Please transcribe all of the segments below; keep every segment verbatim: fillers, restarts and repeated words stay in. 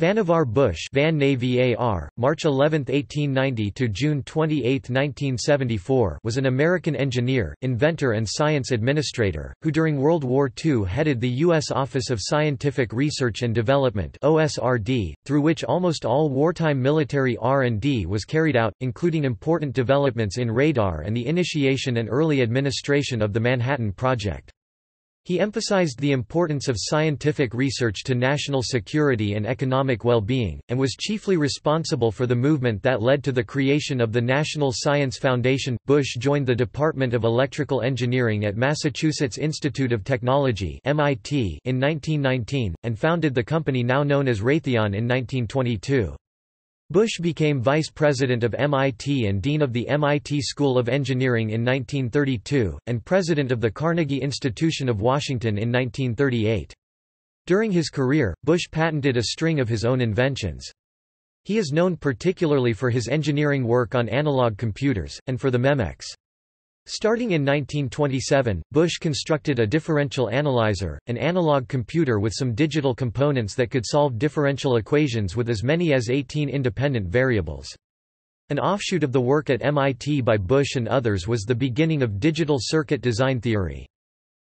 Vannevar Bush, Vannevar, March eleventh, eighteen ninety to June twenty-eighth, nineteen seventy-four, was an American engineer, inventor and science administrator, who during World War Two headed the U S Office of Scientific Research and Development (O S R D), through which almost all wartime military R and D was carried out, including important developments in radar and the initiation and early administration of the Manhattan Project. He emphasized the importance of scientific research to national security and economic well-being, and was chiefly responsible for the movement that led to the creation of the National Science Foundation. Bush joined the Department of Electrical Engineering at Massachusetts Institute of Technology (M I T) in nineteen nineteen, and founded the company now known as Raytheon in nineteen twenty-two. Bush became vice president of M I T and dean of the M I T School of Engineering in nineteen thirty-two, and president of the Carnegie Institution of Washington in nineteen thirty-eight. During his career, Bush patented a string of his own inventions. He is known particularly for his engineering work on analog computers, and for the Memex. Starting in nineteen twenty-seven, Bush constructed a differential analyzer, an analog computer with some digital components that could solve differential equations with as many as eighteen independent variables. An offshoot of the work at M I T by Bush and others was the beginning of digital circuit design theory.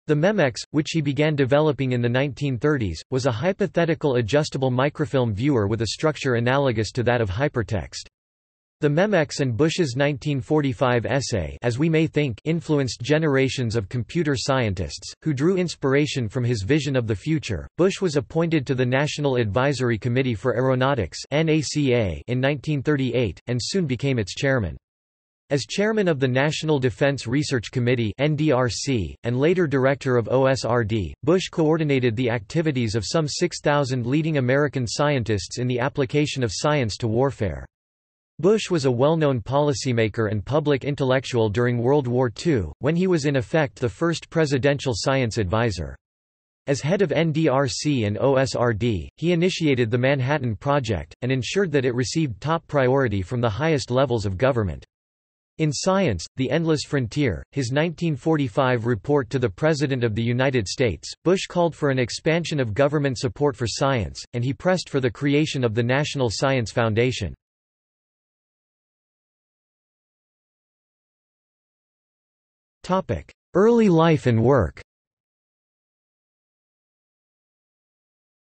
The Memex, which he began developing in the nineteen thirties, was a hypothetical adjustable microfilm viewer with a structure analogous to that of hypertext. The Memex and Bush's nineteen forty-five essay As We May Think influenced generations of computer scientists, who drew inspiration from his vision of the future. Bush was appointed to the National Advisory Committee for Aeronautics (N A C A) in nineteen thirty-eight, and soon became its chairman. As chairman of the National Defense Research Committee (N D R C), and later director of O S R D, Bush coordinated the activities of some six thousand leading American scientists in the application of science to warfare. Bush was a well-known policymaker and public intellectual during World War Two, when he was in effect the first presidential science advisor. As head of N D R C and O S R D, he initiated the Manhattan Project, and ensured that it received top priority from the highest levels of government. In Science, The Endless Frontier, his nineteen forty-five report to the President of the United States, Bush called for an expansion of government support for science, and he pressed for the creation of the National Science Foundation. Early life and work.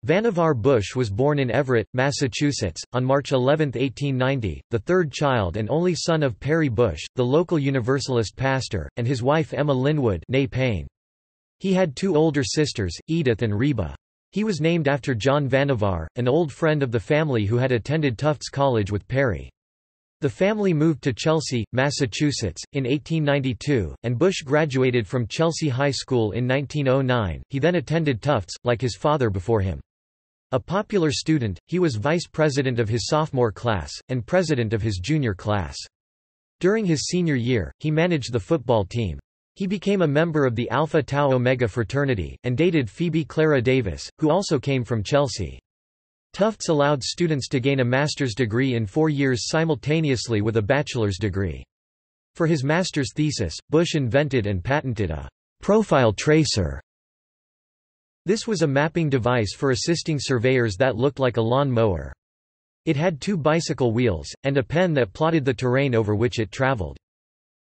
Vannevar Bush was born in Everett, Massachusetts, on March eleventh, eighteen ninety, the third child and only son of Perry Bush, the local Universalist pastor, and his wife Emma Linwood Payne. He had two older sisters, Edith and Reba. He was named after John Vannevar, an old friend of the family who had attended Tufts College with Perry. The family moved to Chelsea, Massachusetts, in eighteen ninety-two, and Bush graduated from Chelsea High School in nineteen oh nine. He then attended Tufts, like his father before him. A popular student, he was vice president of his sophomore class, and president of his junior class. During his senior year, he managed the football team. He became a member of the Alpha Tau Omega fraternity, and dated Phoebe Clara Davis, who also came from Chelsea. Tufts allowed students to gain a master's degree in four years simultaneously with a bachelor's degree. For his master's thesis, Bush invented and patented a profile tracer. This was a mapping device for assisting surveyors that looked like a lawn mower. It had two bicycle wheels, and a pen that plotted the terrain over which it traveled.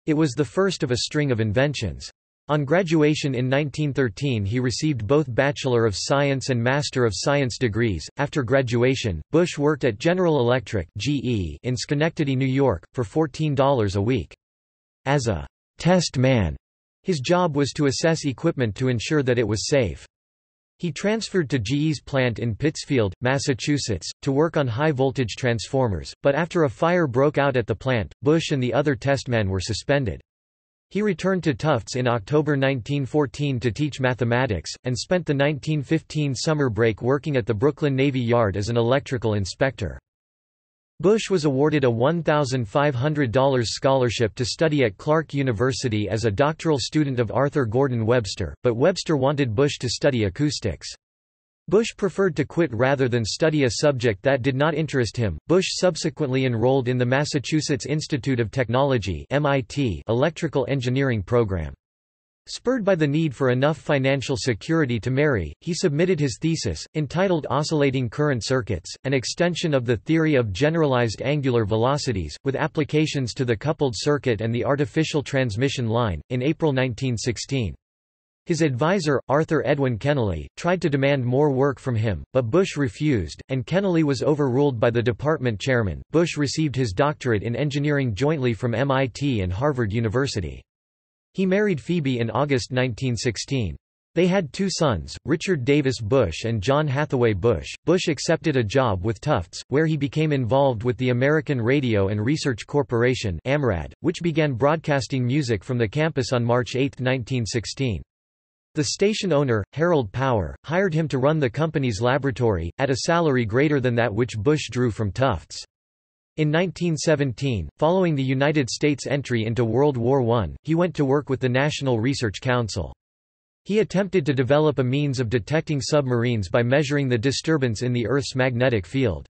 It was the first of a string of inventions. On graduation in nineteen thirteen, he received both Bachelor of Science and Master of Science degrees. After graduation, Bush worked at General Electric (G E) in Schenectady, New York, for fourteen dollars a week. As a test man, his job was to assess equipment to ensure that it was safe. He transferred to G E's plant in Pittsfield, Massachusetts, to work on high-voltage transformers, but after a fire broke out at the plant, Bush and the other testmen were suspended. He returned to Tufts in October nineteen fourteen to teach mathematics, and spent the nineteen fifteen summer break working at the Brooklyn Navy Yard as an electrical inspector. Bush was awarded a one thousand five hundred dollar scholarship to study at Clark University as a doctoral student of Arthur Gordon Webster, but Webster wanted Bush to study acoustics. Bush preferred to quit rather than study a subject that did not interest him. Bush subsequently enrolled in the Massachusetts Institute of Technology (M I T) Electrical Engineering program. Spurred by the need for enough financial security to marry, he submitted his thesis, entitled Oscillating Current Circuits, an extension of the theory of generalized angular velocities, with applications to the coupled circuit and the artificial transmission line, in April nineteen sixteen. His advisor, Arthur Edwin Kennelly, tried to demand more work from him, but Bush refused, and Kennelly was overruled by the department chairman. Bush received his doctorate in engineering jointly from M I T and Harvard University. He married Phoebe in August nineteen sixteen. They had two sons, Richard Davis Bush and John Hathaway Bush. Bush accepted a job with Tufts, where he became involved with the American Radio and Research Corporation, A M R A D, which began broadcasting music from the campus on March eighth nineteen sixteen. The station owner, Harold Power, hired him to run the company's laboratory, at a salary greater than that which Bush drew from Tufts. In nineteen seventeen, following the United States' entry into World War One, he went to work with the National Research Council. He attempted to develop a means of detecting submarines by measuring the disturbance in the Earth's magnetic field.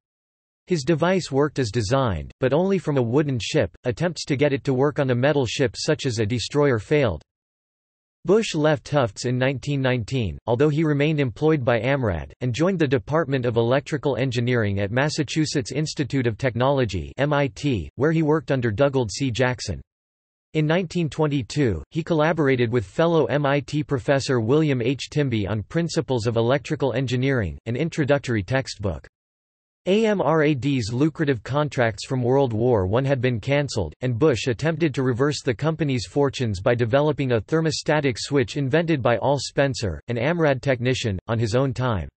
His device worked as designed, but only from a wooden ship. Attempts to get it to work on a metal ship such as a destroyer failed. Bush left Tufts in nineteen nineteen, although he remained employed by A M R A D, and joined the Department of Electrical Engineering at Massachusetts Institute of Technology (M I T), where he worked under Dugald C. Jackson. In nineteen twenty-two, he collaborated with fellow M I T professor William H. Timby on Principles of Electrical Engineering, an introductory textbook. A M R A D's lucrative contracts from World War One had been cancelled, and Bush attempted to reverse the company's fortunes by developing a thermostatic switch invented by Al Spencer, an A M R A D technician, on his own time.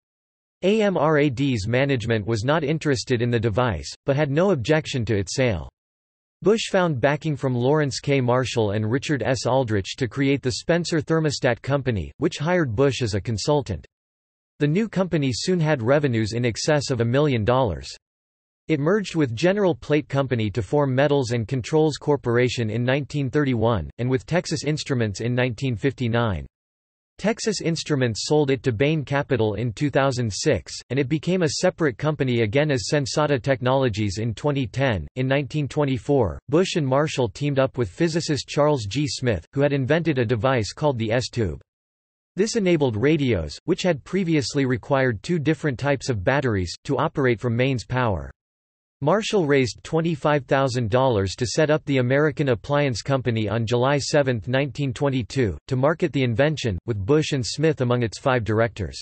A M R A D's management was not interested in the device, but had no objection to its sale. Bush found backing from Lawrence K. Marshall and Richard S. Aldrich to create the Spencer Thermostat Company, which hired Bush as a consultant. The new company soon had revenues in excess of a million dollars. It merged with General Plate Company to form Metals and Controls Corporation in nineteen thirty-one, and with Texas Instruments in nineteen fifty-nine. Texas Instruments sold it to Bain Capital in two thousand six, and it became a separate company again as Sensata Technologies in twenty ten. In nineteen twenty-four, Bush and Marshall teamed up with physicist Charles G. Smith, who had invented a device called the S-tube. This enabled radios, which had previously required two different types of batteries, to operate from mains power. Marshall raised twenty-five thousand dollars to set up the American Appliance Company on July seventh nineteen twenty-two, to market the invention, with Bush and Smith among its five directors.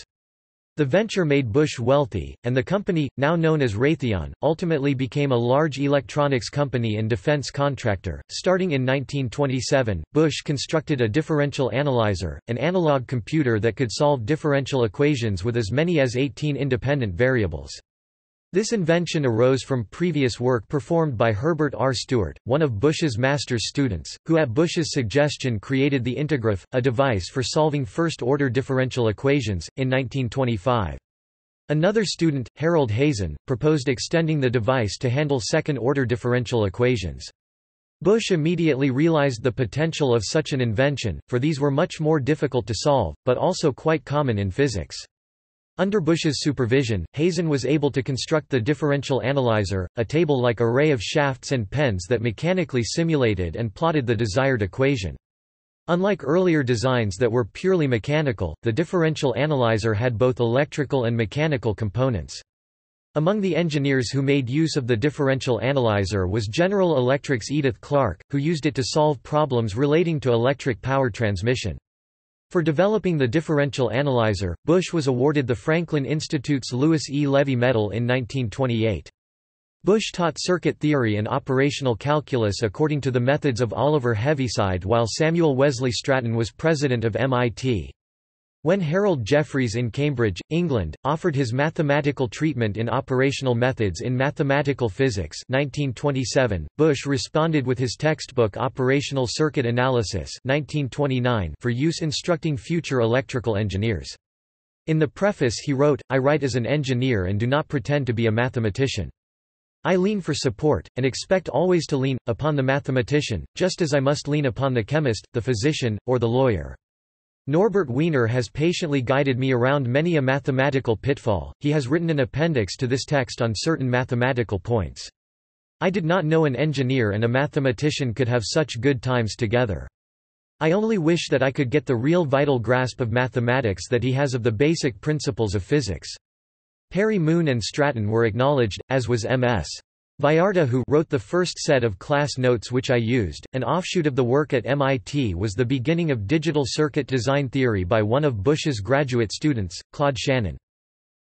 The venture made Bush wealthy, and the company, now known as Raytheon, ultimately became a large electronics company and defense contractor. Starting in nineteen twenty-seven, Bush constructed a differential analyzer, an analog computer that could solve differential equations with as many as eighteen independent variables. This invention arose from previous work performed by Herbert R. Stewart, one of Bush's master's students, who at Bush's suggestion created the integraph, a device for solving first-order differential equations, in nineteen twenty-five. Another student, Harold Hazen, proposed extending the device to handle second-order differential equations. Bush immediately realized the potential of such an invention, for these were much more difficult to solve, but also quite common in physics. Under Bush's supervision, Hazen was able to construct the differential analyzer, a table-like array of shafts and pens that mechanically simulated and plotted the desired equation. Unlike earlier designs that were purely mechanical, the differential analyzer had both electrical and mechanical components. Among the engineers who made use of the differential analyzer was General Electric's Edith Clarke, who used it to solve problems relating to electric power transmission. For developing the differential analyzer, Bush was awarded the Franklin Institute's Louis E. Levy Medal in nineteen twenty-eight. Bush taught circuit theory and operational calculus according to the methods of Oliver Heaviside while Samuel Wesley Stratton was president of M I T. When Harold Jeffreys in Cambridge, England, offered his mathematical treatment in operational methods in mathematical physics nineteen twenty-seven, Bush responded with his textbook Operational Circuit Analysis nineteen twenty-nine for use instructing future electrical engineers. In the preface he wrote, "I write as an engineer and do not pretend to be a mathematician. I lean for support, and expect always to lean, upon the mathematician, just as I must lean upon the chemist, the physician, or the lawyer. Norbert Wiener has patiently guided me around many a mathematical pitfall. He has written an appendix to this text on certain mathematical points. I did not know an engineer and a mathematician could have such good times together. I only wish that I could get the real vital grasp of mathematics that he has of the basic principles of physics." Perry Moon and Stratton were acknowledged, as was M S Vallarta, who wrote the first set of class notes which I used. An offshoot of the work at M I T was the beginning of digital circuit design theory by one of Bush's graduate students, Claude Shannon.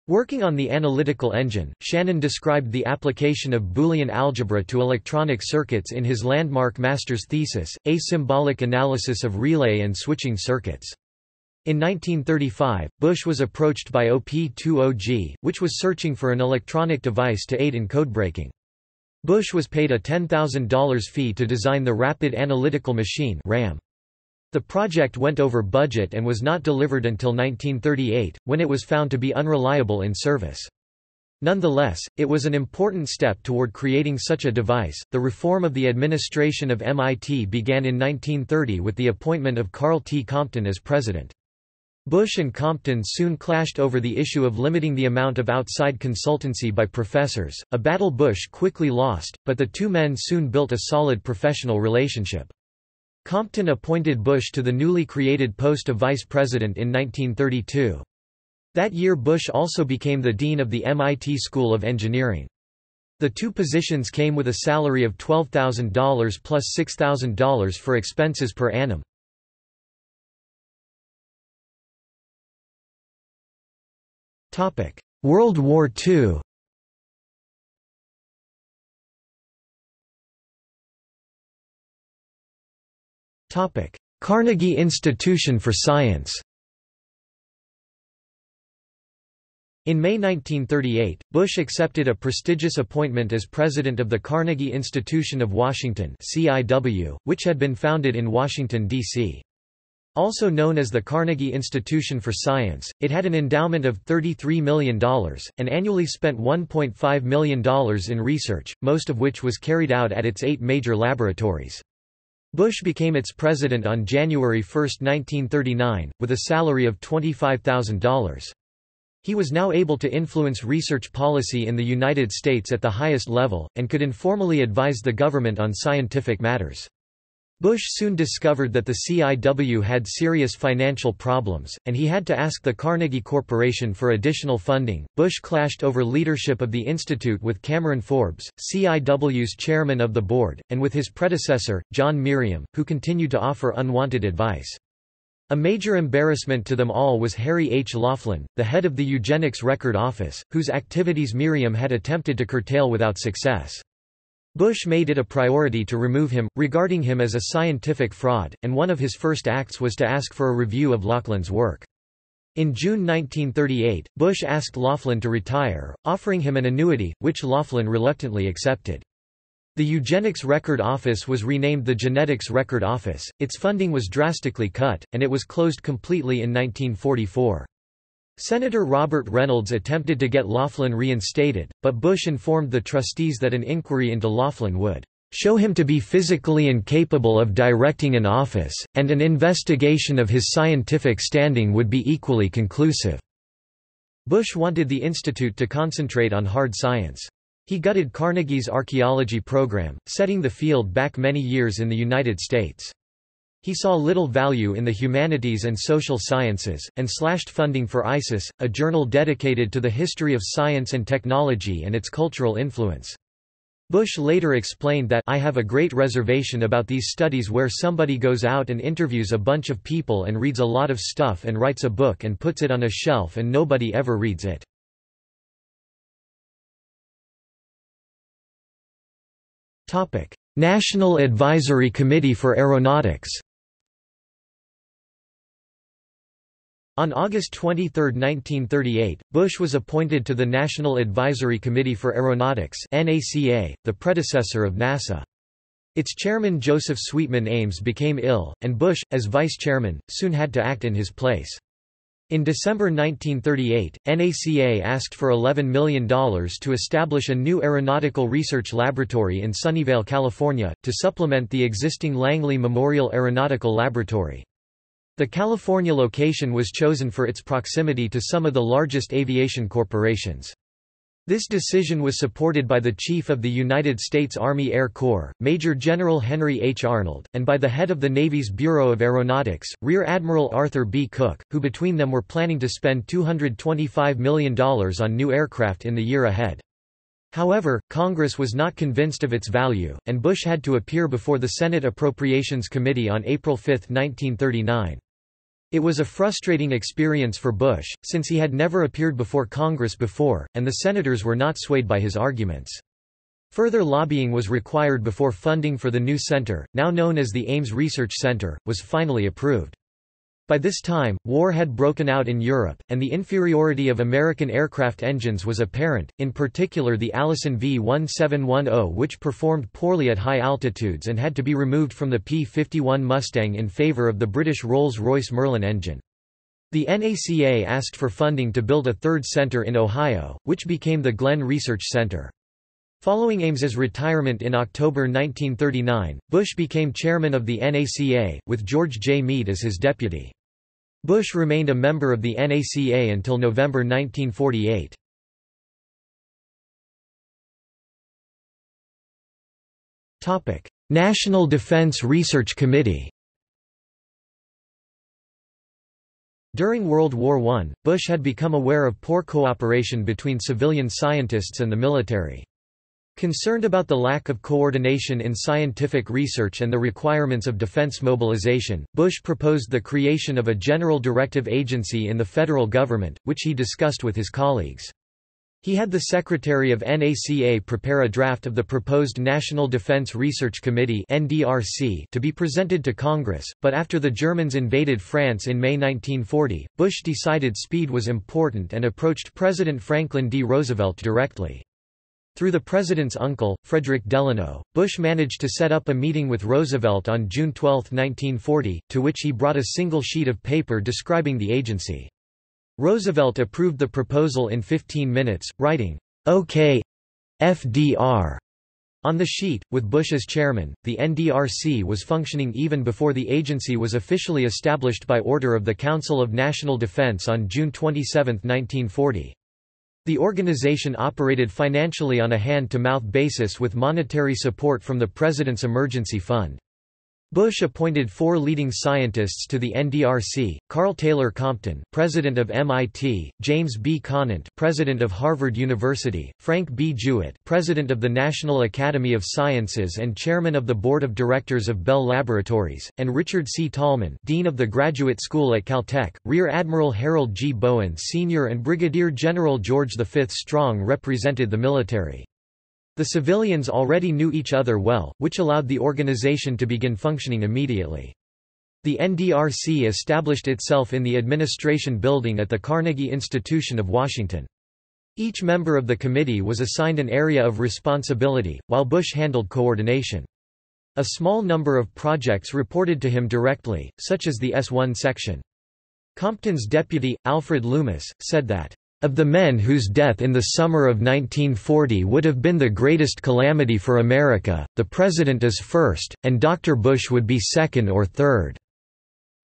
Working on the analytical engine, Shannon described the application of Boolean algebra to electronic circuits in his landmark master's thesis, A Symbolic Analysis of Relay and Switching Circuits. In nineteen thirty-five, Bush was approached by O P twenty G, which was searching for an electronic device to aid in codebreaking. Bush was paid a ten thousand dollar fee to design the Rapid Analytical Machine RAM. The project went over budget and was not delivered until nineteen thirty-eight, when it was found to be unreliable in service. Nonetheless, it was an important step toward creating such a device. The reform of the administration of M I T began in nineteen thirty with the appointment of Carl T. Compton as president. Bush and Compton soon clashed over the issue of limiting the amount of outside consultancy by professors, a battle Bush quickly lost, but the two men soon built a solid professional relationship. Compton appointed Bush to the newly created post of vice president in nineteen thirty-two. That year Bush also became the dean of the M I T School of Engineering. The two positions came with a salary of twelve thousand dollars plus six thousand dollars for expenses per annum. World War Two. Carnegie Institution for Science. In May nineteen thirty-eight, Bush accepted a prestigious appointment as president of the Carnegie Institution of Washington (C I W), which had been founded in Washington, D C Also known as the Carnegie Institution for Science, it had an endowment of thirty-three million dollars, and annually spent one point five million dollars in research, most of which was carried out at its eight major laboratories. Bush became its president on January first nineteen thirty-nine, with a salary of twenty-five thousand dollars. He was now able to influence research policy in the United States at the highest level, and could informally advise the government on scientific matters. Bush soon discovered that the C I W had serious financial problems, and he had to ask the Carnegie Corporation for additional funding. Bush clashed over leadership of the institute with Cameron Forbes, C I W's chairman of the board, and with his predecessor, John Merriam, who continued to offer unwanted advice. A major embarrassment to them all was Harry H. Laughlin, the head of the Eugenics Record Office, whose activities Merriam had attempted to curtail without success. Bush made it a priority to remove him, regarding him as a scientific fraud, and one of his first acts was to ask for a review of Laughlin's work. In June nineteen thirty-eight, Bush asked Laughlin to retire, offering him an annuity, which Laughlin reluctantly accepted. The Eugenics Record Office was renamed the Genetics Record Office, its funding was drastically cut, and it was closed completely in nineteen forty-four. Senator Robert Reynolds attempted to get Laughlin reinstated, but Bush informed the trustees that an inquiry into Laughlin would "show him to be physically incapable of directing an office, and an investigation of his scientific standing would be equally conclusive." Bush wanted the institute to concentrate on hard science. He gutted Carnegie's archaeology program, setting the field back many years in the United States. He saw little value in the humanities and social sciences, and slashed funding for ISIS, a journal dedicated to the history of science and technology and its cultural influence. Bush later explained that, "I have a great reservation about these studies where somebody goes out and interviews a bunch of people and reads a lot of stuff and writes a book and puts it on a shelf and nobody ever reads it." National Advisory Committee for Aeronautics. On August twenty-third nineteen thirty-eight, Bush was appointed to the National Advisory Committee for Aeronautics (N A C A), the predecessor of NASA. Its chairman Joseph Sweetman Ames became ill, and Bush, as vice chairman, soon had to act in his place. In December nineteen thirty-eight, N A C A asked for eleven million dollars to establish a new aeronautical research laboratory in Sunnyvale, California, to supplement the existing Langley Memorial Aeronautical Laboratory. The California location was chosen for its proximity to some of the largest aviation corporations. This decision was supported by the Chief of the United States Army Air Corps, Major General Henry H. Arnold, and by the head of the Navy's Bureau of Aeronautics, Rear Admiral Arthur B. Cook, who between them were planning to spend two hundred twenty-five million dollars on new aircraft in the year ahead. However, Congress was not convinced of its value, and Bush had to appear before the Senate Appropriations Committee on April fifth, nineteen thirty-nine. It was a frustrating experience for Bush, since he had never appeared before Congress before, and the senators were not swayed by his arguments. Further lobbying was required before funding for the new center, now known as the Ames Research Center, was finally approved. By this time, war had broken out in Europe, and the inferiority of American aircraft engines was apparent, in particular the Allison V seventeen ten, which performed poorly at high altitudes and had to be removed from the P fifty-one Mustang in favor of the British Rolls-Royce Merlin engine. The N A C A asked for funding to build a third center in Ohio, which became the Glenn Research Center. Following Ames's retirement in October nineteen thirty-nine, Bush became chairman of the N A C A, with George J. Meade as his deputy. Bush remained a member of the N A C A until November nineteen forty-eight. National Defense Research Committee. During World War One, Bush had become aware of poor cooperation between civilian scientists and the military. Concerned about the lack of coordination in scientific research and the requirements of defense mobilization, Bush proposed the creation of a general directive agency in the federal government, which he discussed with his colleagues. He had the Secretary of N A C A prepare a draft of the proposed National Defense Research Committee (N D R C) to be presented to Congress, but after the Germans invaded France in May nineteen forty, Bush decided speed was important and approached President Franklin D. Roosevelt directly. Through the president's uncle, Frederick Delano, Bush managed to set up a meeting with Roosevelt on June twelfth, nineteen forty, to which he brought a single sheet of paper describing the agency. Roosevelt approved the proposal in fifteen minutes, writing, "Okay, F D R." On the sheet, with Bush as chairman, the N D R C was functioning even before the agency was officially established by order of the Council of National Defense on June twenty-seventh, nineteen forty. The organization operated financially on a hand-to-mouth basis with monetary support from the President's Emergency Fund. Bush appointed four leading scientists to the N D R C: Carl Taylor Compton, president of M I T; James B. Conant, president of Harvard University; Frank B. Jewett, president of the National Academy of Sciences and chairman of the board of directors of Bell Laboratories; and Richard C. Tallman, dean of the Graduate School at Caltech. Rear Admiral Harold G. Bowen Senior and Brigadier General George the Fifth Strong represented the military. The civilians already knew each other well, which allowed the organization to begin functioning immediately. The N D R C established itself in the administration building at the Carnegie Institution of Washington. Each member of the committee was assigned an area of responsibility, while Bush handled coordination. A small number of projects reported to him directly, such as the S one section. Compton's deputy, Alfred Loomis, said that, "Of the men whose death in the summer of nineteen forty would have been the greatest calamity for America, the President is first, and Doctor Bush would be second or third."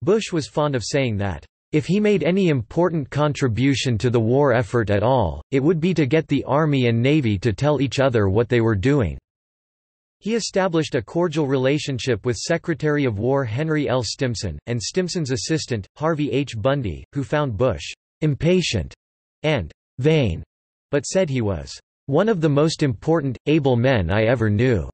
Bush was fond of saying that, "If he made any important contribution to the war effort at all, it would be to get the Army and Navy to tell each other what they were doing." He established a cordial relationship with Secretary of War Henry L. Stimson, and Stimson's assistant, Harvey H. Bundy, who found Bush impatient and vain, but said he was one of the most important, able men I ever knew.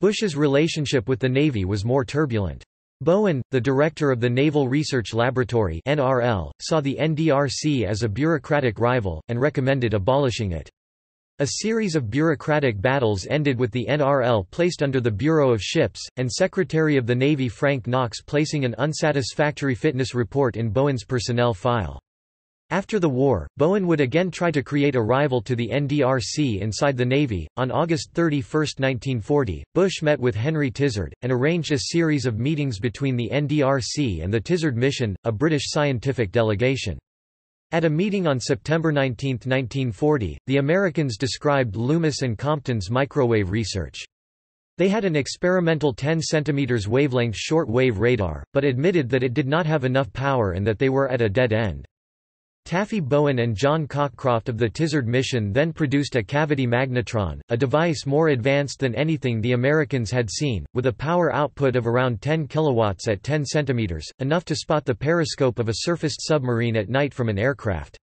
Bush's relationship with the Navy was more turbulent. Bowen, the director of the Naval Research Laboratory (N R L), saw the N D R C as a bureaucratic rival, and recommended abolishing it. A series of bureaucratic battles ended with the N R L placed under the Bureau of Ships, and Secretary of the Navy Frank Knox placing an unsatisfactory fitness report in Bowen's personnel file. After the war, Bowen would again try to create a rival to the N D R C inside the Navy. On August thirty-first, nineteen forty, Bush met with Henry Tizard and arranged a series of meetings between the N D R C and the Tizard Mission, a British scientific delegation. At a meeting on September nineteenth, nineteen forty, the Americans described Loomis and Compton's microwave research. They had an experimental ten centimeter wavelength short-wave radar, but admitted that it did not have enough power and that they were at a dead end. Taffy Bowen and John Cockcroft of the Tizard mission then produced a cavity magnetron, a device more advanced than anything the Americans had seen, with a power output of around ten kilowatts at ten centimeters, enough to spot the periscope of a surfaced submarine at night from an aircraft.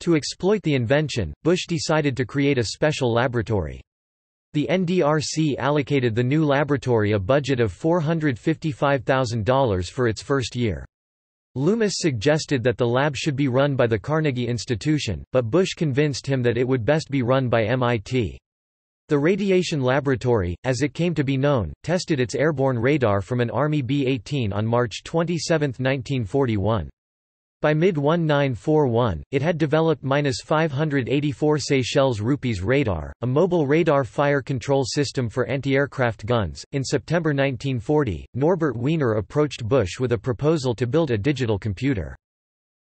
To exploit the invention, Bush decided to create a special laboratory. The N D R C allocated the new laboratory a budget of four hundred fifty-five thousand dollars for its first year. Loomis suggested that the lab should be run by the Carnegie Institution, but Bush convinced him that it would best be run by M I T. The Radiation Laboratory, as it came to be known, tested its airborne radar from an Army B eighteen on March twenty-seventh nineteen forty-one. By mid nineteen forty-one, it had developed minus five hundred eighty-four Seychelles rupees radar, a mobile radar fire control system for anti-aircraft guns. In September nineteen forty, Norbert Wiener approached Bush with a proposal to build a digital computer.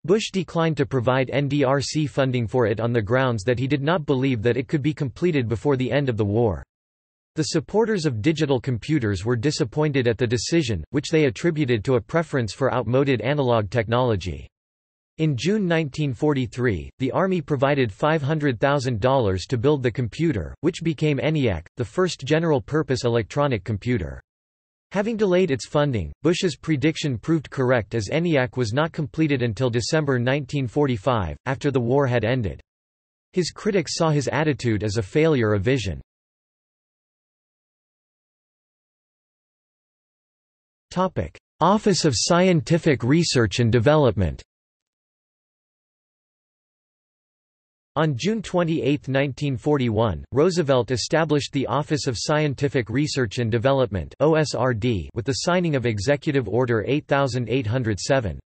Bush declined to provide N D R C funding for it on the grounds that he did not believe that it could be completed before the end of the war. The supporters of digital computers were disappointed at the decision, which they attributed to a preference for outmoded analog technology. In June nineteen forty-three, the Army provided five hundred thousand dollars to build the computer, which became ENIAC, the first general-purpose electronic computer. Having delayed its funding, Bush's prediction proved correct as ENIAC was not completed until December nineteen forty-five, after the war had ended. His critics saw his attitude as a failure of vision. Office of Scientific Research and Development. On June twenty-eighth nineteen forty-one, Roosevelt established the Office of Scientific Research and Development (O S R D) with the signing of Executive Order eighty-eight oh seven.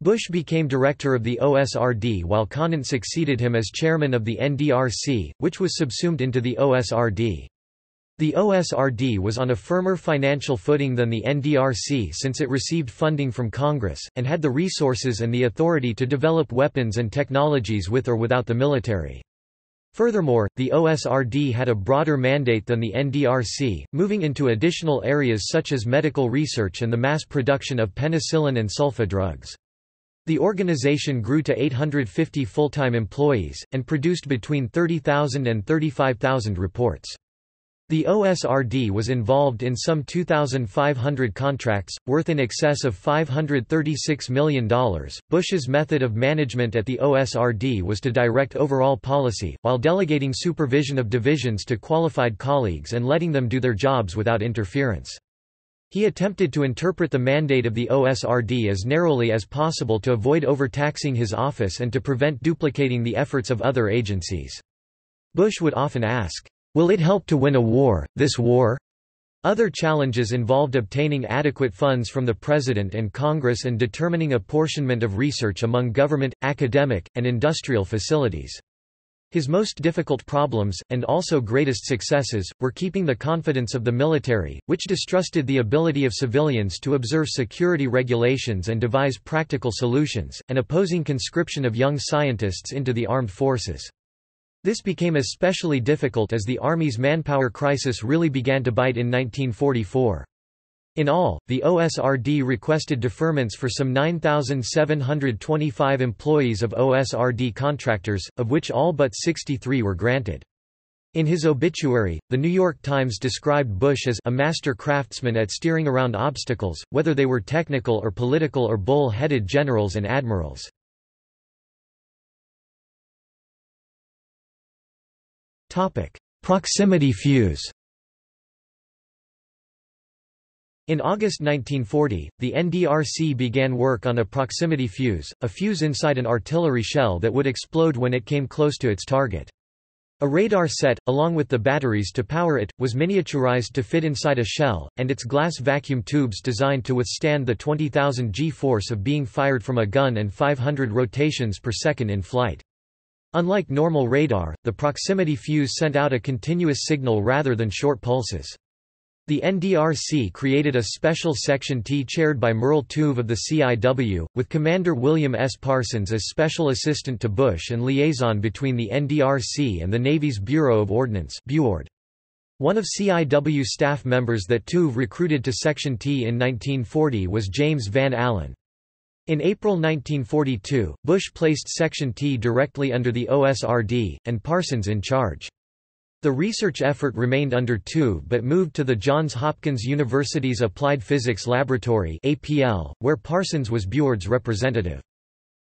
Bush became director of the O S R D while Conant succeeded him as chairman of the N D R C, which was subsumed into the O S R D. The O S R D was on a firmer financial footing than the N D R C since it received funding from Congress, and had the resources and the authority to develop weapons and technologies with or without the military. Furthermore, the O S R D had a broader mandate than the N D R C, moving into additional areas such as medical research and the mass production of penicillin and sulfa drugs. The organization grew to eight hundred fifty full-time employees, and produced between thirty thousand and thirty-five thousand reports. The O S R D was involved in some two thousand five hundred contracts, worth in excess of five hundred thirty-six million dollars. Bush's method of management at the O S R D was to direct overall policy, while delegating supervision of divisions to qualified colleagues and letting them do their jobs without interference. He attempted to interpret the mandate of the O S R D as narrowly as possible to avoid overtaxing his office and to prevent duplicating the efforts of other agencies. Bush would often ask, "Will it help to win a war, this war?" Other challenges involved obtaining adequate funds from the President and Congress and determining apportionment of research among government, academic, and industrial facilities. His most difficult problems, and also greatest successes, were keeping the confidence of the military, which distrusted the ability of civilians to observe security regulations and devise practical solutions, and opposing conscription of young scientists into the armed forces. This became especially difficult as the Army's manpower crisis really began to bite in nineteen forty-four. In all, the O S R D requested deferments for some nine thousand seven hundred twenty-five employees of O S R D contractors, of which all but sixty-three were granted. In his obituary, The New York Times described Bush as a master craftsman at steering around obstacles, whether they were technical or political or bull-headed generals and admirals. Proximity fuse. In August nineteen forty, the N D R C began work on a proximity fuse, a fuse inside an artillery shell that would explode when it came close to its target. A radar set, along with the batteries to power it, was miniaturized to fit inside a shell, and its glass vacuum tubes designed to withstand the twenty thousand G force of being fired from a gun and five hundred rotations per second in flight. Unlike normal radar, the proximity fuse sent out a continuous signal rather than short pulses. The N D R C created a special Section T chaired by Merle Tuve of the C I W, with Commander William S. Parsons as Special Assistant to Bush and liaison between the N D R C and the Navy's Bureau of Ordnance. One of C I W staff members that Tuve recruited to Section T in nineteen forty was James Van Allen. In April nineteen forty-two, Bush placed Section T directly under the O S R D, and Parsons in charge. The research effort remained under T U but moved to the Johns Hopkins University's Applied Physics Laboratory (A P L), where Parsons was Buard's representative.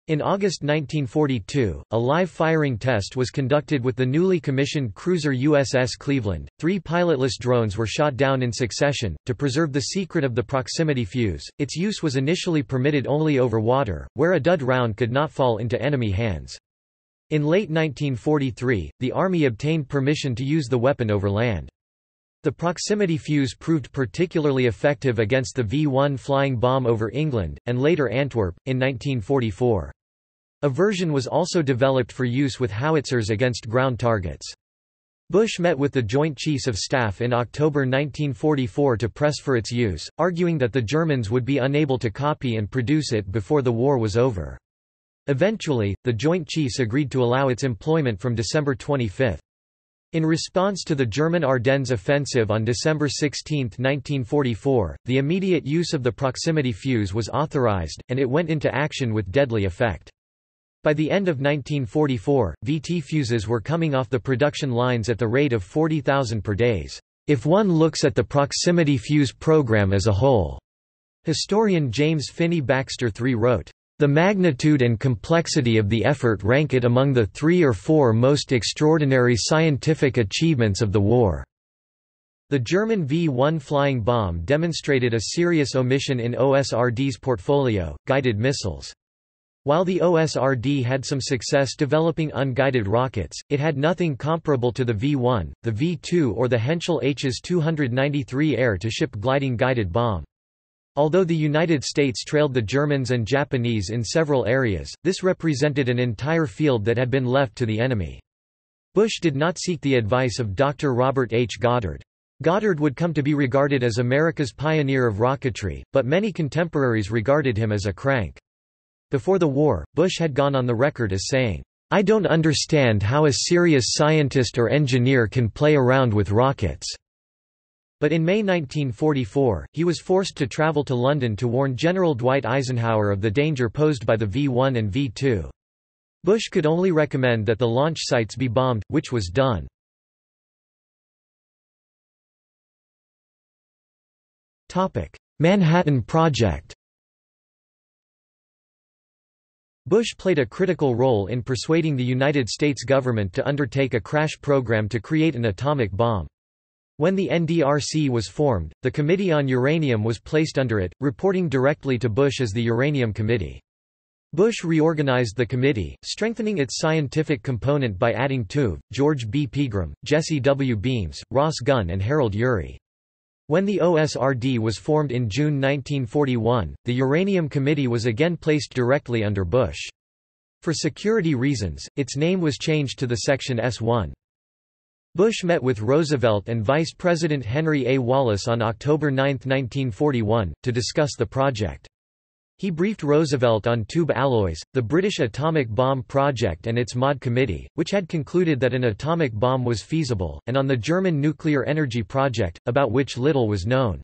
In August nineteen forty-two, a live firing test was conducted with the newly commissioned cruiser U S S Cleveland. Three pilotless drones were shot down in succession. To preserve the secret of the proximity fuse, its use was initially permitted only over water, where a dud round could not fall into enemy hands. In late nineteen forty-three, the Army obtained permission to use the weapon over land. The proximity fuse proved particularly effective against the V one flying bomb over England, and later Antwerp, in nineteen forty-four. A version was also developed for use with howitzers against ground targets. Bush met with the Joint Chiefs of Staff in October nineteen forty-four to press for its use, arguing that the Germans would be unable to copy and produce it before the war was over. Eventually, the Joint Chiefs agreed to allow its employment from December twenty-fifth. In response to the German Ardennes offensive on December sixteenth nineteen forty-four, the immediate use of the proximity fuse was authorized, and it went into action with deadly effect. By the end of nineteen forty-four, V T fuses were coming off the production lines at the rate of forty thousand per day. If one looks at the proximity fuse program as a whole, historian James Finney Baxter the third wrote, "The magnitude and complexity of the effort rank it among the three or four most extraordinary scientific achievements of the war." The German V one flying bomb demonstrated a serious omission in O S R D's portfolio, guided missiles. While the O S R D had some success developing unguided rockets, it had nothing comparable to the V one, the V two or the Henschel H's two ninety-three air-to-ship gliding guided bomb. Although the United States trailed the Germans and Japanese in several areas, this represented an entire field that had been left to the enemy. Bush did not seek the advice of Doctor Robert H. Goddard. Goddard would come to be regarded as America's pioneer of rocketry, but many contemporaries regarded him as a crank. Before the war, Bush had gone on the record as saying, "I don't understand how a serious scientist or engineer can play around with rockets." But in May nineteen forty-four, he was forced to travel to London to warn General Dwight Eisenhower of the danger posed by the V one and V two. Bush could only recommend that the launch sites be bombed, which was done. Topic: Manhattan Project. Bush played a critical role in persuading the United States government to undertake a crash program to create an atomic bomb. When the N D R C was formed, the Committee on Uranium was placed under it, reporting directly to Bush as the Uranium Committee. Bush reorganized the committee, strengthening its scientific component by adding T U V, George B. Pegram, Jesse W. Beams, Ross Gunn and Harold Urey. When the O S R D was formed in June nineteen forty-one, the Uranium Committee was again placed directly under Bush. For security reasons, its name was changed to the Section S one. Bush met with Roosevelt and Vice President Henry A. Wallace on October ninth nineteen forty-one, to discuss the project. He briefed Roosevelt on tube alloys, the British atomic bomb project and its M O D committee, which had concluded that an atomic bomb was feasible, and on the German nuclear energy project, about which little was known.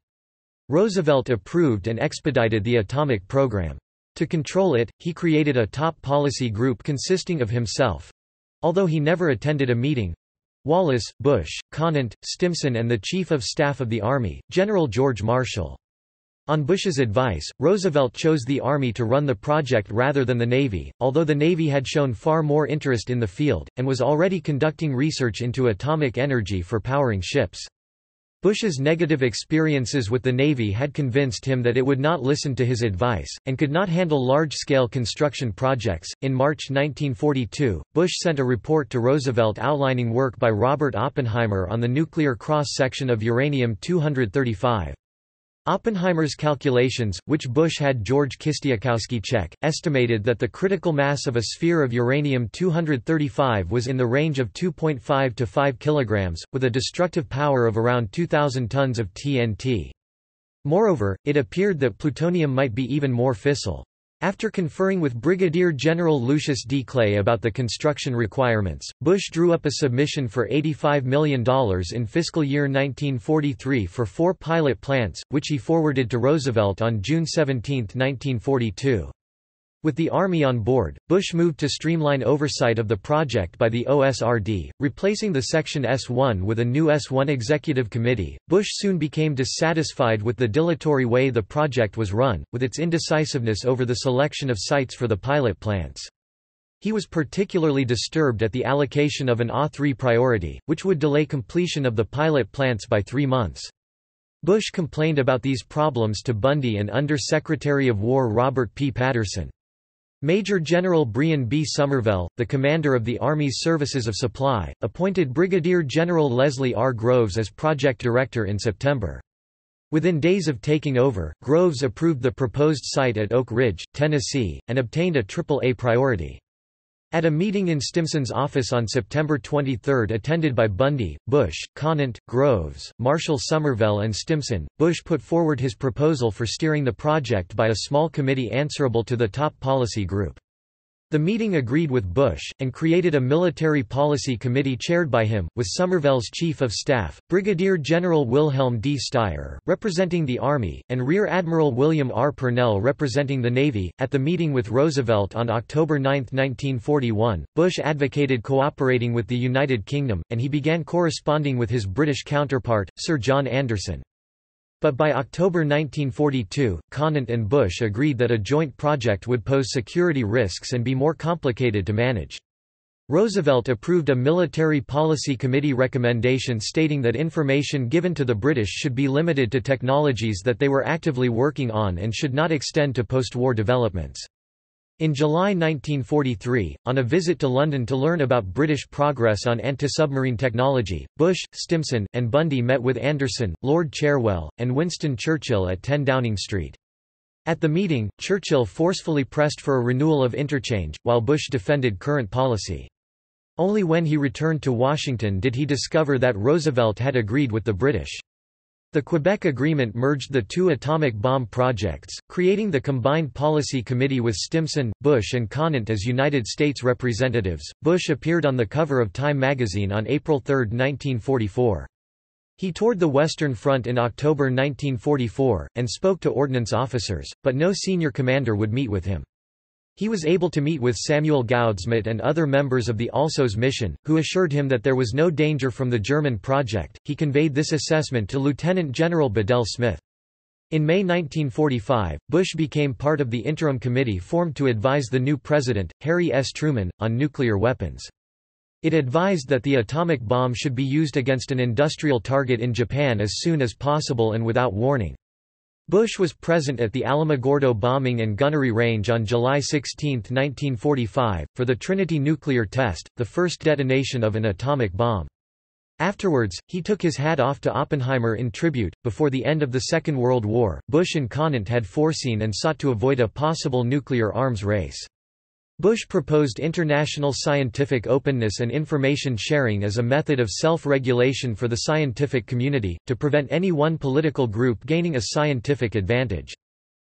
Roosevelt approved and expedited the atomic program. To control it, he created a top policy group consisting of himself—although he never attended a meeting—Wallace, Bush, Conant, Stimson and the Chief of Staff of the Army, General George Marshall. On Bush's advice, Roosevelt chose the Army to run the project rather than the Navy, although the Navy had shown far more interest in the field, and was already conducting research into atomic energy for powering ships. Bush's negative experiences with the Navy had convinced him that it would not listen to his advice, and could not handle large-scale construction projects. In March nineteen forty-two, Bush sent a report to Roosevelt outlining work by Robert Oppenheimer on the nuclear cross-section of uranium two thirty-five. Oppenheimer's calculations, which Bush had George Kistiakowsky check, estimated that the critical mass of a sphere of uranium two thirty-five was in the range of two point five to five kilograms, with a destructive power of around two thousand tons of T N T. Moreover, it appeared that plutonium might be even more fissile. After conferring with Brigadier General Lucius D. Clay about the construction requirements, Bush drew up a submission for eighty-five million dollars in fiscal year nineteen forty-three for four pilot plants, which he forwarded to Roosevelt on June seventeenth nineteen forty-two. With the Army on board, Bush moved to streamline oversight of the project by the O S R D, replacing the Section S one with a new S one Executive Committee. Bush soon became dissatisfied with the dilatory way the project was run, with its indecisiveness over the selection of sites for the pilot plants. He was particularly disturbed at the allocation of an A three priority, which would delay completion of the pilot plants by three months. Bush complained about these problems to Bundy and Under Secretary of War Robert P. Patterson. Major General Brian B. Somerville, the commander of the Army's Services of Supply, appointed Brigadier General Leslie R. Groves as project director in September. Within days of taking over, Groves approved the proposed site at Oak Ridge, Tennessee, and obtained a triple A priority. At a meeting in Stimson's office on September twenty-third attended by Bundy, Bush, Conant, Groves, Marshall Somerville and Stimson, Bush put forward his proposal for steering the project by a small committee answerable to the top policy group. The meeting agreed with Bush, and created a military policy committee chaired by him, with Somerville's chief of staff, Brigadier General Wilhelm D. Steyer, representing the Army, and Rear Admiral William R. Purnell representing the Navy. At the meeting with Roosevelt on October ninth nineteen forty-one, Bush advocated cooperating with the United Kingdom, and he began corresponding with his British counterpart, Sir John Anderson. But by October nineteen forty-two, Conant and Bush agreed that a joint project would pose security risks and be more complicated to manage. Roosevelt approved a military policy committee recommendation stating that information given to the British should be limited to technologies that they were actively working on and should not extend to post-war developments. In July nineteen forty-three, on a visit to London to learn about British progress on anti-submarine technology, Bush, Stimson, and Bundy met with Anderson, Lord Cherwell, and Winston Churchill at ten Downing Street. At the meeting, Churchill forcefully pressed for a renewal of interchange, while Bush defended current policy. Only when he returned to Washington did he discover that Roosevelt had agreed with the British. The Quebec Agreement merged the two atomic bomb projects, creating the Combined Policy Committee with Stimson, Bush, and Conant as United States representatives. Bush appeared on the cover of Time magazine on April third nineteen forty-four. He toured the Western Front in October nineteen forty-four, and spoke to ordnance officers, but no senior commander would meet with him. He was able to meet with Samuel Goudsmit and other members of the Alsos mission, who assured him that there was no danger from the German project. He conveyed this assessment to Lieutenant General Bedell Smith. In May nineteen forty-five, Bush became part of the interim committee formed to advise the new president, Harry S. Truman, on nuclear weapons. It advised that the atomic bomb should be used against an industrial target in Japan as soon as possible and without warning. Bush was present at the Alamogordo bombing and gunnery range on July sixteenth nineteen forty-five, for the Trinity nuclear test, the first detonation of an atomic bomb. Afterwards, he took his hat off to Oppenheimer in tribute. Before the end of the Second World War, Bush and Conant had foreseen and sought to avoid a possible nuclear arms race. Bush proposed international scientific openness and information sharing as a method of self-regulation for the scientific community, to prevent any one political group gaining a scientific advantage.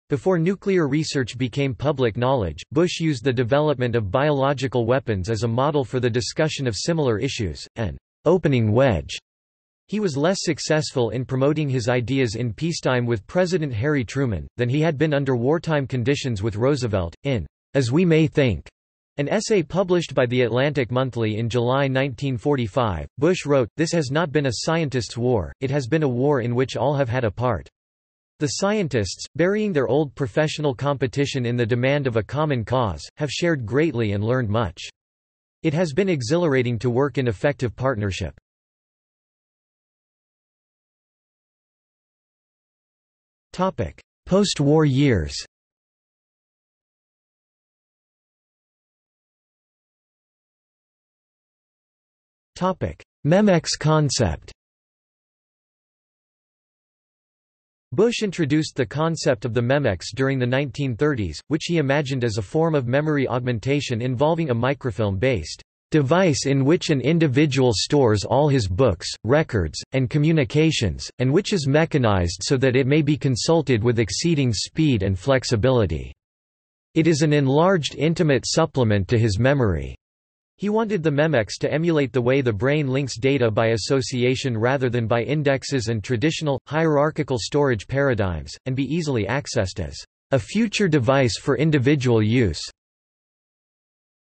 Before nuclear research became public knowledge, Bush used the development of biological weapons as a model for the discussion of similar issues, an opening wedge. He was less successful in promoting his ideas in peacetime with President Harry Truman, than he had been under wartime conditions with Roosevelt, in As We May Think, an essay published by The Atlantic Monthly in July nineteen forty-five, Bush wrote, "This has not been a scientist's war, it has been a war in which all have had a part." The scientists, burying their old professional competition in the demand of a common cause, have shared greatly and learned much. It has been exhilarating to work in effective partnership. Post-war years. Memex concept. Bush introduced the concept of the Memex during the nineteen thirties, which he imagined as a form of memory augmentation involving a microfilm-based device in which an individual stores all his books, records, and communications, and which is mechanized so that it may be consulted with exceeding speed and flexibility. It is an enlarged intimate supplement to his memory. He wanted the Memex to emulate the way the brain links data by association rather than by indexes and traditional, hierarchical storage paradigms, and be easily accessed as A future device for individual use.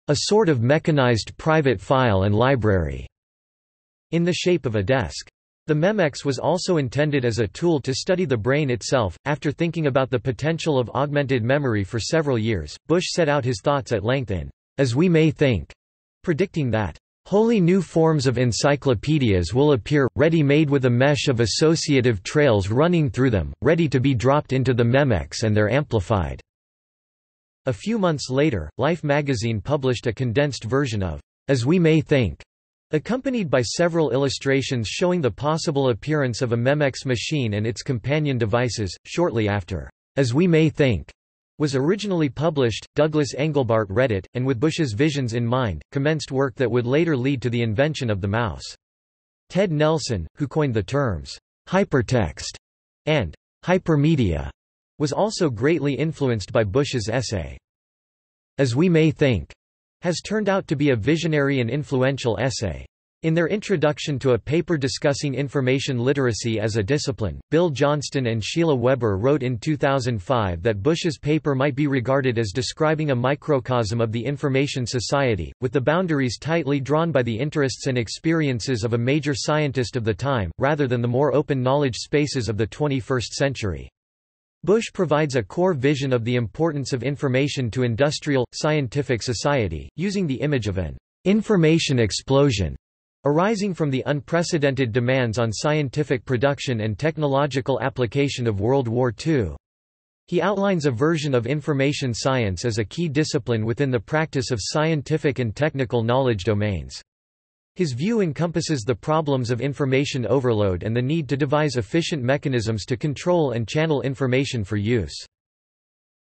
A sort of mechanized private file and library. In the shape of a desk. The Memex was also intended as a tool to study the brain itself. After thinking about the potential of augmented memory for several years, Bush set out his thoughts at length in As We May Think, predicting that wholly new forms of encyclopedias will appear, ready-made with a mesh of associative trails running through them, ready to be dropped into the Memex and they're amplified. A few months later, Life magazine published a condensed version of As We May Think, accompanied by several illustrations showing the possible appearance of a Memex machine and its companion devices. Shortly after, As We May Think was originally published, Douglas Engelbart read it, and with Bush's visions in mind, commenced work that would later lead to the invention of the mouse. Ted Nelson, who coined the terms hypertext and hypermedia, was also greatly influenced by Bush's essay. As We May Think has turned out to be a visionary and influential essay. In their introduction to a paper discussing information literacy as a discipline, Bill Johnston and Sheila Weber wrote in two thousand five that Bush's paper might be regarded as describing a microcosm of the information society, with the boundaries tightly drawn by the interests and experiences of a major scientist of the time, rather than the more open knowledge spaces of the twenty-first century. Bush provides a core vision of the importance of information to industrial, scientific society, using the image of an information explosion arising from the unprecedented demands on scientific production and technological application of World War Two. He outlines a version of information science as a key discipline within the practice of scientific and technical knowledge domains. His view encompasses the problems of information overload and the need to devise efficient mechanisms to control and channel information for use.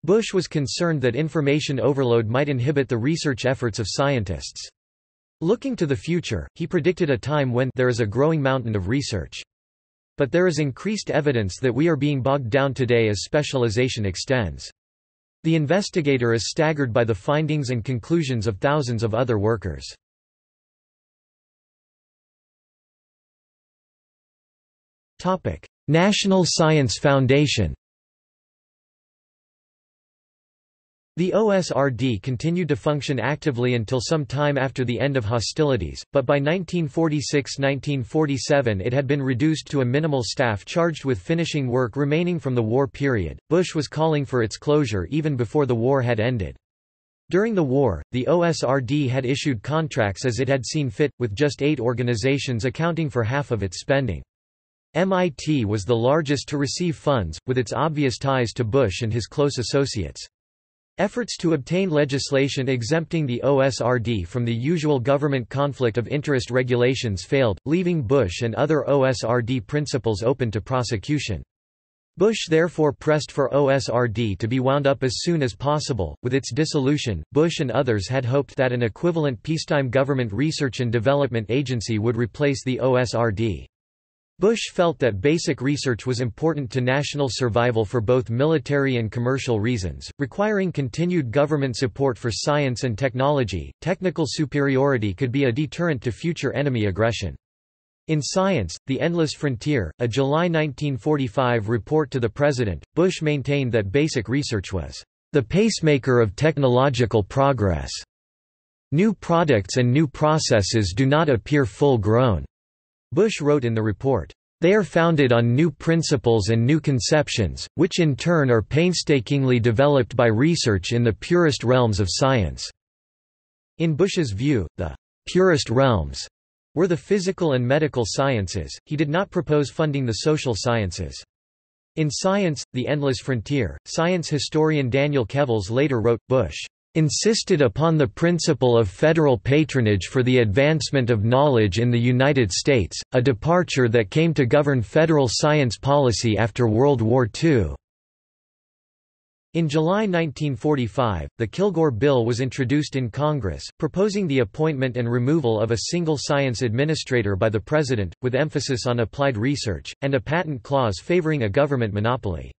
Bush was concerned that information overload might inhibit the research efforts of scientists. Looking to the future, he predicted a time when there is a growing mountain of research. But there is increased evidence that we are being bogged down today as specialization extends. The investigator is staggered by the findings and conclusions of thousands of other workers. Topic: National Science Foundation. The O S R D continued to function actively until some time after the end of hostilities, but by nineteen forty-six to nineteen forty-seven it had been reduced to a minimal staff charged with finishing work remaining from the war period. Bush was calling for its closure even before the war had ended. During the war, the O S R D had issued contracts as it had seen fit, with just eight organizations accounting for half of its spending. M I T was the largest to receive funds, with its obvious ties to Bush and his close associates. Efforts to obtain legislation exempting the O S R D from the usual government conflict of interest regulations failed, leaving Bush and other O S R D principals open to prosecution. Bush therefore pressed for O S R D to be wound up as soon as possible. With its dissolution, Bush and others had hoped that an equivalent peacetime government research and development agency would replace the O S R D. Bush felt that basic research was important to national survival for both military and commercial reasons, requiring continued government support for science and technology. Technical superiority could be a deterrent to future enemy aggression. In Science, The Endless Frontier, a July nineteen forty-five report to the President, Bush maintained that basic research was the pacemaker of technological progress. New products and new processes do not appear full-grown. Bush wrote in the report, "They are founded on new principles and new conceptions, which in turn are painstakingly developed by research in the purest realms of science." In Bush's view, the purest realms were the physical and medical sciences. He did not propose funding the social sciences. In Science, The Endless Frontier, science historian Daniel Kevels later wrote, Bush insisted upon the principle of federal patronage for the advancement of knowledge in the United States, a departure that came to govern federal science policy after World War Two. In July nineteen forty-five, the Kilgore Bill was introduced in Congress, proposing the appointment and removal of a single science administrator by the President, with emphasis on applied research, and a patent clause favoring a government monopoly.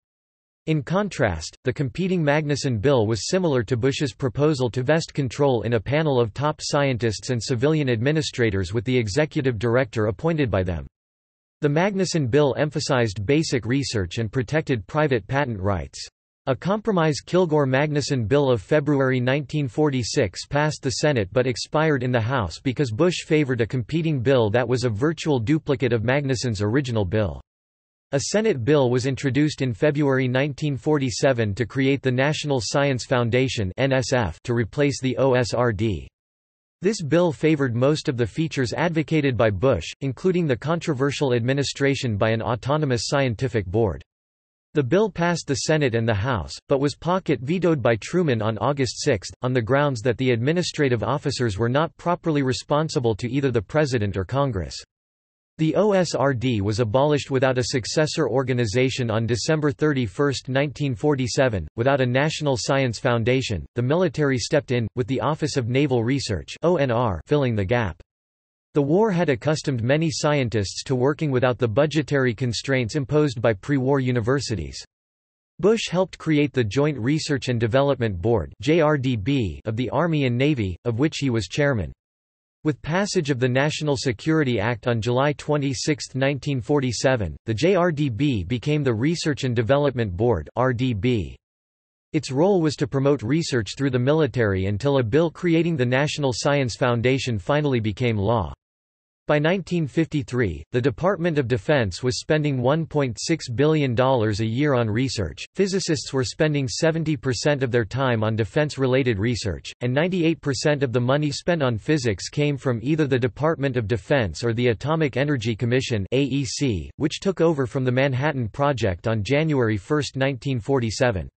In contrast, the competing Magnuson Bill was similar to Bush's proposal to vest control in a panel of top scientists and civilian administrators with the executive director appointed by them. The Magnuson Bill emphasized basic research and protected private patent rights. A compromise Kilgore-Magnuson Bill of February nineteen forty-six passed the Senate but expired in the House because Bush favored a competing bill that was a virtual duplicate of Magnuson's original bill. A Senate bill was introduced in February nineteen forty-seven to create the National Science Foundation (N S F) to replace the O S R D. This bill favored most of the features advocated by Bush, including the controversial administration by an autonomous scientific board. The bill passed the Senate and the House, but was pocket vetoed by Truman on August sixth, on the grounds that the administrative officers were not properly responsible to either the President or Congress. The O S R D was abolished without a successor organization on December thirty-first, nineteen forty-seven. Without a National Science Foundation, the military stepped in, with the Office of Naval Research (O N R) filling the gap. The war had accustomed many scientists to working without the budgetary constraints imposed by pre-war universities. Bush helped create the Joint Research and Development Board (J R D B) of the Army and Navy, of which he was chairman. With passage of the National Security Act on July twenty-sixth, nineteen forty-seven, the J R D B became the Research and Development Board (R D B). Its role was to promote research through the military until a bill creating the National Science Foundation finally became law. By nineteen fifty-three, the Department of Defense was spending one point six billion dollars a year on research, physicists were spending seventy percent of their time on defense-related research, and ninety-eight percent of the money spent on physics came from either the Department of Defense or the Atomic Energy Commission (A E C), which took over from the Manhattan Project on January first, nineteen forty-seven.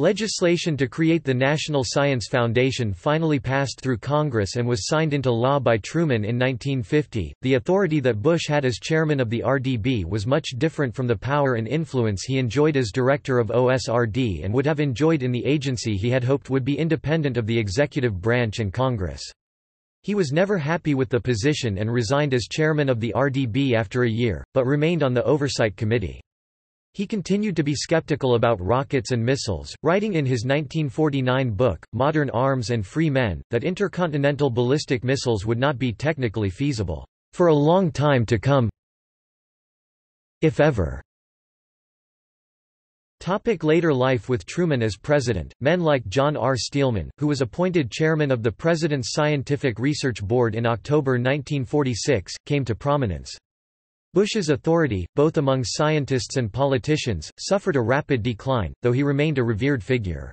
Legislation to create the National Science Foundation finally passed through Congress and was signed into law by Truman in nineteen fifty. The authority that Bush had as chairman of the R D B was much different from the power and influence he enjoyed as director of O S R D and would have enjoyed in the agency he had hoped would be independent of the executive branch and Congress. He was never happy with the position and resigned as chairman of the R D B after a year, but remained on the Oversight Committee. He continued to be skeptical about rockets and missiles, writing in his nineteen forty-nine book, Modern Arms and Free Men, that intercontinental ballistic missiles would not be technically feasible for a long time to come, if ever. Later life. With Truman as president, men like John R. Steelman, who was appointed chairman of the President's Scientific Research Board in October nineteen forty-six, came to prominence. Bush's authority, both among scientists and politicians, suffered a rapid decline, though he remained a revered figure.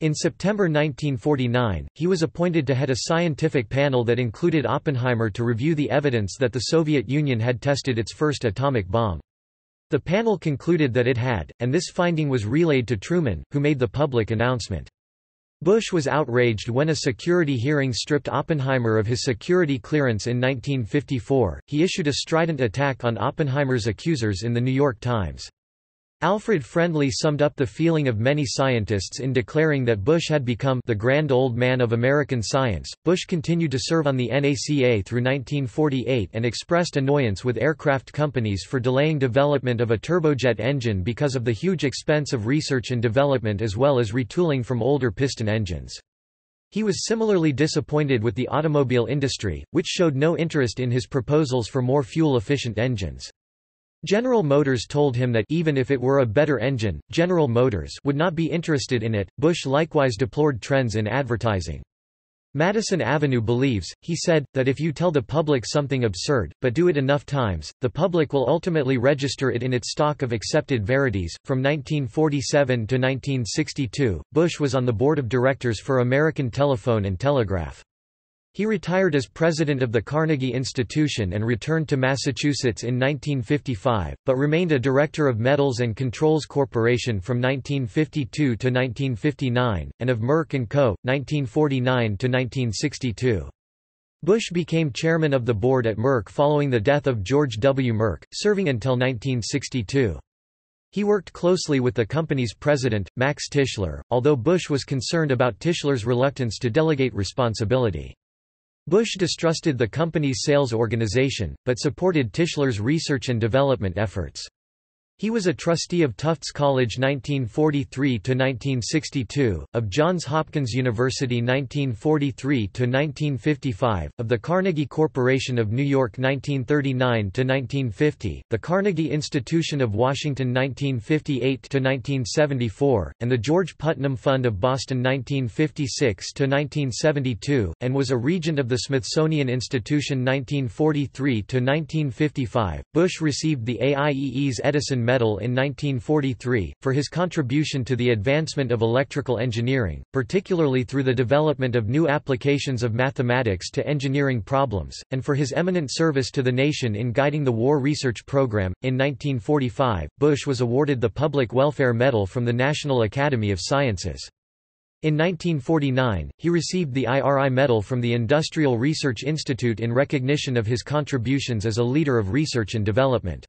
In September nineteen forty-nine, he was appointed to head a scientific panel that included Oppenheimer to review the evidence that the Soviet Union had tested its first atomic bomb. The panel concluded that it had, and this finding was relayed to Truman, who made the public announcement. Bush was outraged when a security hearing stripped Oppenheimer of his security clearance in nineteen fifty-four. He issued a strident attack on Oppenheimer's accusers in the New York Times. Alfred Friendly summed up the feeling of many scientists in declaring that Bush had become the grand old man of American science. Bush continued to serve on the N A C A through nineteen forty-eight and expressed annoyance with aircraft companies for delaying development of a turbojet engine because of the huge expense of research and development as well as retooling from older piston engines. He was similarly disappointed with the automobile industry, which showed no interest in his proposals for more fuel-efficient engines. General Motors told him that even if it were a better engine, General Motors would not be interested in it. Bush likewise deplored trends in advertising. Madison Avenue believes, he said, that if you tell the public something absurd, but do it enough times, the public will ultimately register it in its stock of accepted verities. From nineteen forty-seven to nineteen sixty-two, Bush was on the board of directors for American Telephone and Telegraph. He retired as president of the Carnegie Institution and returned to Massachusetts in nineteen fifty-five, but remained a director of Metals and Controls Corporation from nineteen fifty-two to nineteen fifty-nine, and of Merck and Co., nineteen forty-nine to nineteen sixty-two. Bush became chairman of the board at Merck following the death of George W. Merck, serving until nineteen sixty-two. He worked closely with the company's president, Max Tischler, although Bush was concerned about Tischler's reluctance to delegate responsibility. Bush distrusted the company's sales organization, but supported Tischler's research and development efforts. He was a trustee of Tufts College nineteen forty-three to nineteen sixty-two, of Johns Hopkins University nineteen forty-three to nineteen fifty-five, of the Carnegie Corporation of New York nineteen thirty-nine to nineteen fifty, the Carnegie Institution of Washington nineteen fifty-eight to nineteen seventy-four, and the George Putnam Fund of Boston nineteen fifty-six to nineteen seventy-two, and was a regent of the Smithsonian Institution nineteen forty-three to nineteen fifty-five. Bush received the A I E E's Edison Medal in nineteen forty-three, for his contribution to the advancement of electrical engineering, particularly through the development of new applications of mathematics to engineering problems, and for his eminent service to the nation in guiding the war research program. In nineteen forty-five, Bush was awarded the Public Welfare Medal from the National Academy of Sciences. In nineteen forty-nine, he received the I R I Medal from the Industrial Research Institute in recognition of his contributions as a leader of research and development.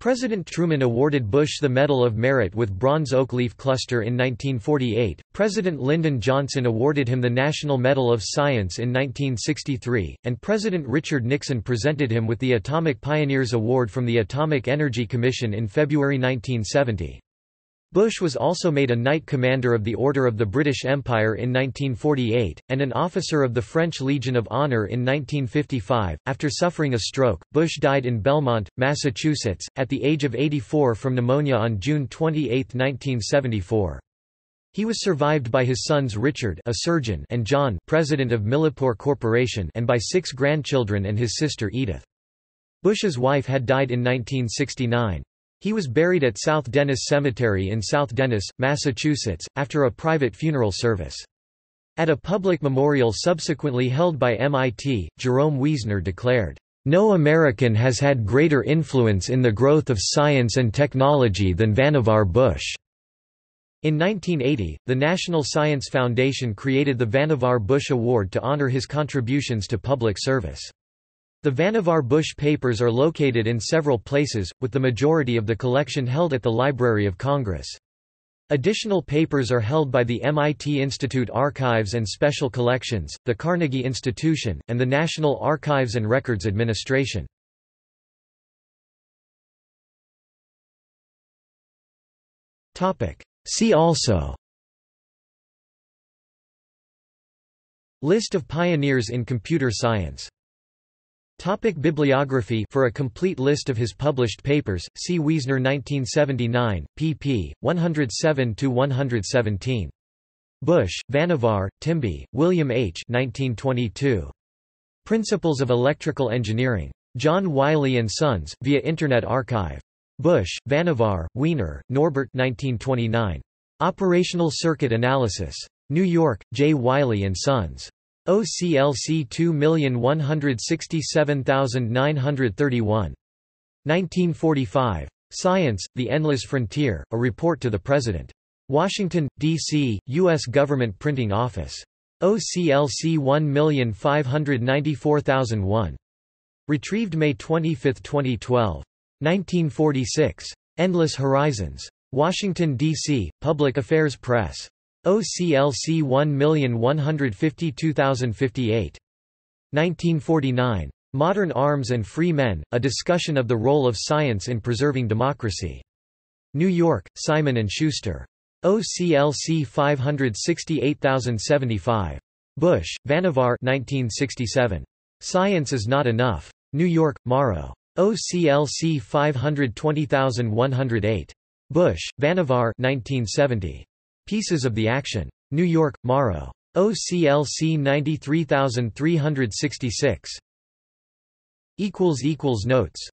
President Truman awarded Bush the Medal of Merit with bronze oak leaf cluster in nineteen forty-eight, President Lyndon Johnson awarded him the National Medal of Science in nineteen sixty-three, and President Richard Nixon presented him with the Atomic Pioneers Award from the Atomic Energy Commission in February nineteen seventy. Bush was also made a Knight Commander of the Order of the British Empire in nineteen forty-eight, and an Officer of the French Legion of Honor in nineteen fifty-five. After suffering a stroke, Bush died in Belmont, Massachusetts, at the age of eighty-four from pneumonia on June twenty-eighth nineteen seventy-four. He was survived by his sons Richard, a surgeon, and John, president of Millipore Corporation, and by six grandchildren and his sister Edith. Bush's wife had died in nineteen sixty-nine. He was buried at South Dennis Cemetery in South Dennis, Massachusetts, after a private funeral service. At a public memorial subsequently held by M I T, Jerome Wiesner declared, "No American has had greater influence in the growth of science and technology than Vannevar Bush." In nineteen eighty, the National Science Foundation created the Vannevar Bush Award to honor his contributions to public service. The Vannevar Bush papers are located in several places, with the majority of the collection held at the Library of Congress. Additional papers are held by the M I T Institute Archives and Special Collections, the Carnegie Institution, and the National Archives and Records Administration. See also: List of pioneers in computer science. Topic bibliography: for a complete list of his published papers, see Wiesner nineteen seventy-nine, pp. one oh seven to one seventeen. Bush, Vannevar, Timby, William H. nineteen twenty-two. Principles of Electrical Engineering. John Wiley and Sons, via Internet Archive. Bush, Vannevar, Wiener, Norbert nineteen twenty-nine. Operational Circuit Analysis. New York, J. Wiley and Sons. O C L C two one six seven nine three one. nineteen forty-five. Science, The Endless Frontier, A Report to the President. Washington, D C, U S Government Printing Office. O C L C one five nine four oh oh one. Retrieved May twenty-fifth twenty twelve. nineteen forty-six. Endless Horizons. Washington, D C, Public Affairs Press. O C L C one one five two oh five eight. nineteen forty-nine. Modern Arms and Free Men, A Discussion of the Role of Science in Preserving Democracy. New York, Simon and Schuster. O C L C five six eight oh seven five. Bush, Vannevar nineteen sixty-seven. Science is Not Enough. New York, Morrow. O C L C five two oh one oh eight. Bush, Vannevar nineteen seventy. Pieces of the Action. New York, Morrow. O C L C ninety-three thousand three hundred sixty-six. Notes